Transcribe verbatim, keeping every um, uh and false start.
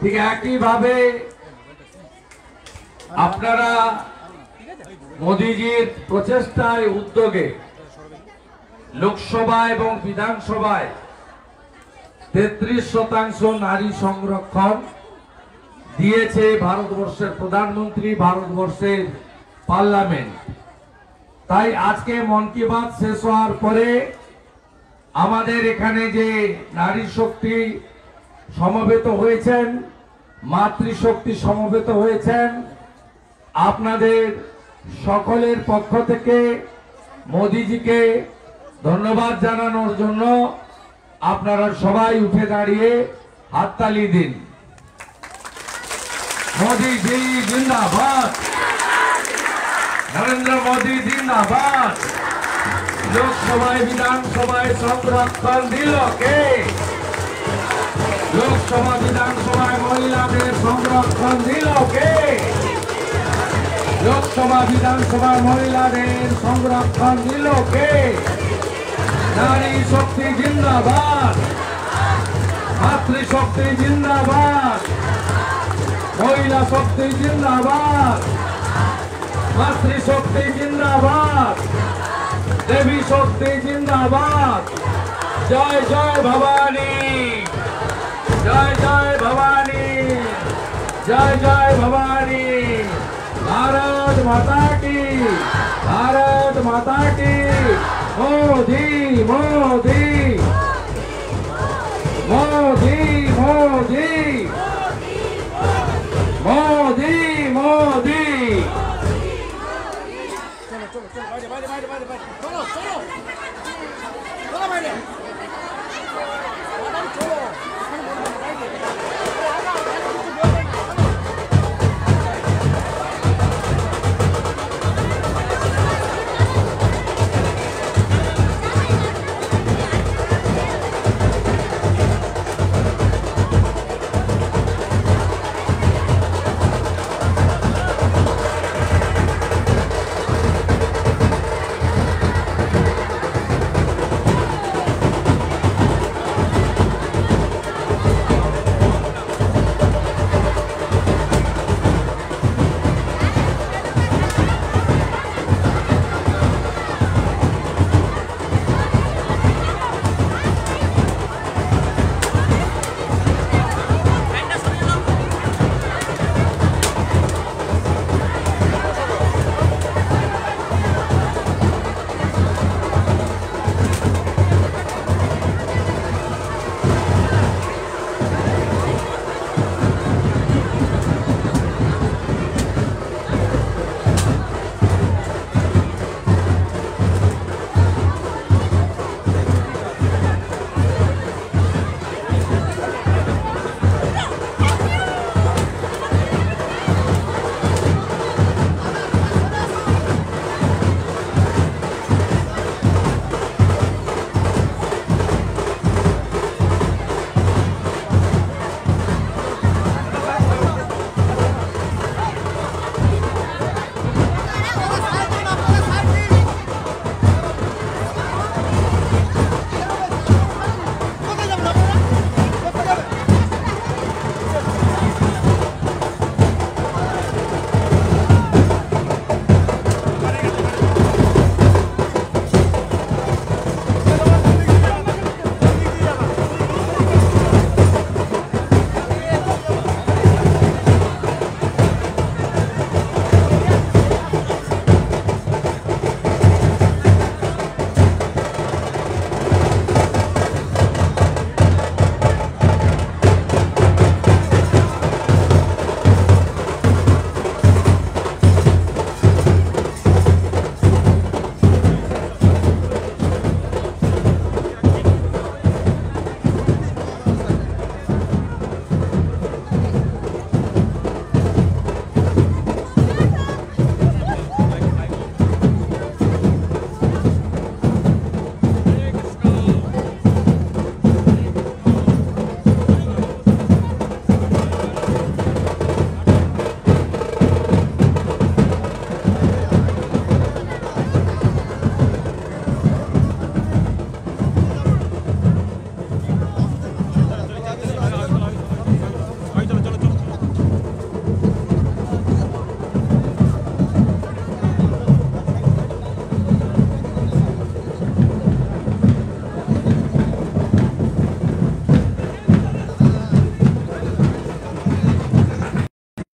ঠিক একইভাবে আপনারা মোদিজির প্রচেষ্টায় উদ্যোগে লোকসভা এবং বিধানসভায় তেত্রিশ শতাংশ নারী সংরক্ষণ দিয়েছে ভারতবর্ষের প্রধানমন্ত্রী, ভারতবর্ষের পার্লামেন্ট। তাই আজকে মন কি বাত শেষ হওয়ার পরে আমাদের এখানে যে নারী শক্তি সমবেত হয়েছেন, মাতৃশক্তি সমবেত হয়েছেন, আপনাদের সকলের পক্ষ থেকে মোদিজিকে ধন্যবাদ জানানোর জন্য আপনারা সবাই উঠে দাঁড়িয়ে হাততালি দিন। মোদিজি জিন্দাবাদ, নরেন্দ্র মোদি জিন্দাবাদ। লোকসভায় বিধানসভায় সংরক্ষণ দিল কে? লোকসভা বিধানসভায় মহিলাদের সংরক্ষণ দিল কে? লোকসভা বিধানসভায় মহিলাদের সংরক্ষণ দিল কে? নারী শক্তি জিন্দাবাদ, মাতৃশক্তি জিন্দাবাদ, মহিলা শক্তি জিন্দাবাদ, মাতৃশক্তি জিন্দাবাদ, দেবী শক্তি জিন্দাবাদ। জয় জয় ভবানী, জয় জয় ভবানী, জয় জয় ভবানী। ভারত মাতা কি, ভারত মাতা কি। মোদি মোদি মোদি।